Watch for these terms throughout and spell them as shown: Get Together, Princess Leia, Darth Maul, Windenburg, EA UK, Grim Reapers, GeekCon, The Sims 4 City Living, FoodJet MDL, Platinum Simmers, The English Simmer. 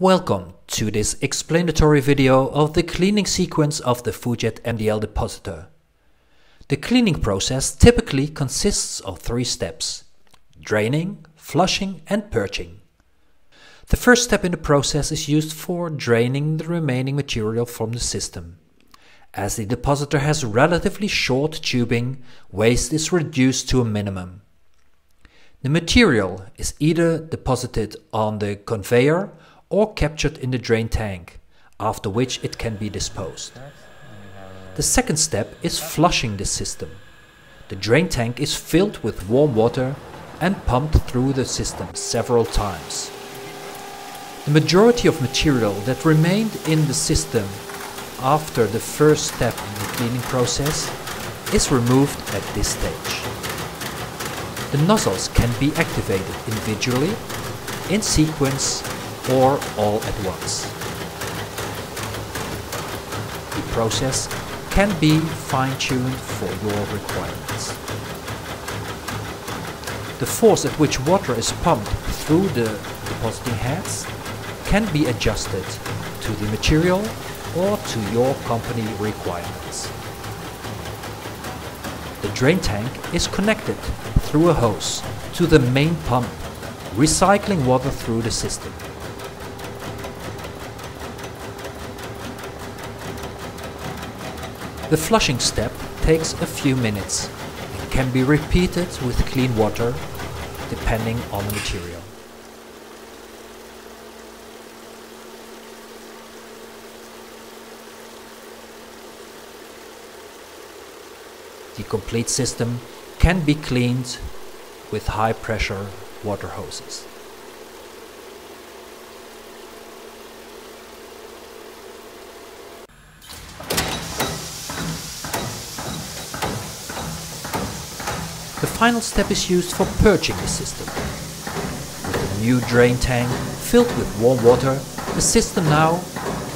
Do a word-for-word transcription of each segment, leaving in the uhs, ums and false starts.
Welcome to this explanatory video of the cleaning sequence of the FoodJet M D L depositor. The cleaning process typically consists of three steps: draining, flushing and purging. The first step in the process is used for draining the remaining material from the system. As the depositor has relatively short tubing, waste is reduced to a minimum. The material is either deposited on the conveyor or captured in the drain tank, after which it can be disposed. The second step is flushing the system. The drain tank is filled with warm water and pumped through the system several times. The majority of material that remained in the system after the first step in the cleaning process is removed at this stage. The nozzles can be activated individually, in sequence, or all at once. The process can be fine-tuned for your requirements. The force at which water is pumped through the depositing heads can be adjusted to the material or to your company requirements. The drain tank is connected through a hose to the main pump, recycling water through the system. The flushing step takes a few minutes and can be repeated with clean water, depending on the material. The complete system can be cleaned with high-pressure water hoses. The final step is used for purging the system. With a new drain tank filled with warm water, the system now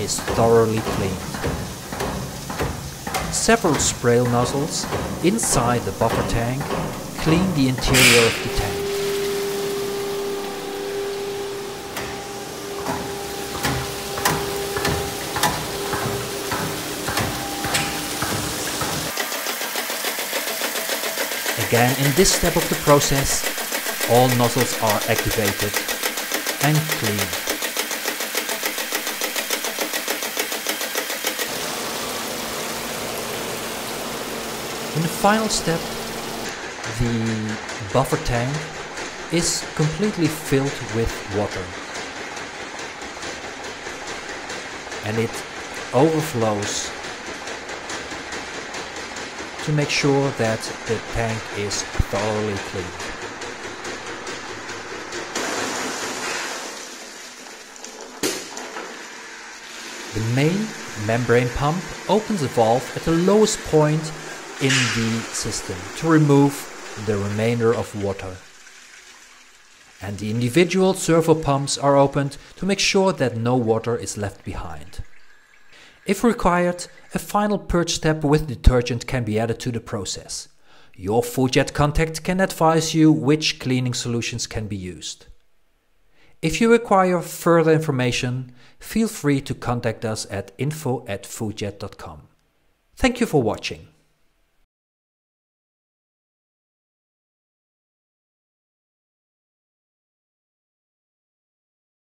is thoroughly cleaned. Several spray nozzles inside the buffer tank clean the interior of the tank. Again, in this step of the process, all nozzles are activated and cleaned. In the final step, the buffer tank is completely filled with water and it overflows to make sure that the tank is thoroughly cleaned. The main membrane pump opens a valve at the lowest point in the system to remove the remainder of water. And the individual servo pumps are opened to make sure that no water is left behind. If required, a final purge step with detergent can be added to the process. Your FoodJet contact can advise you which cleaning solutions can be used. If you require further information, feel free to contact us at info at foodjet dot com. Thank you for watching.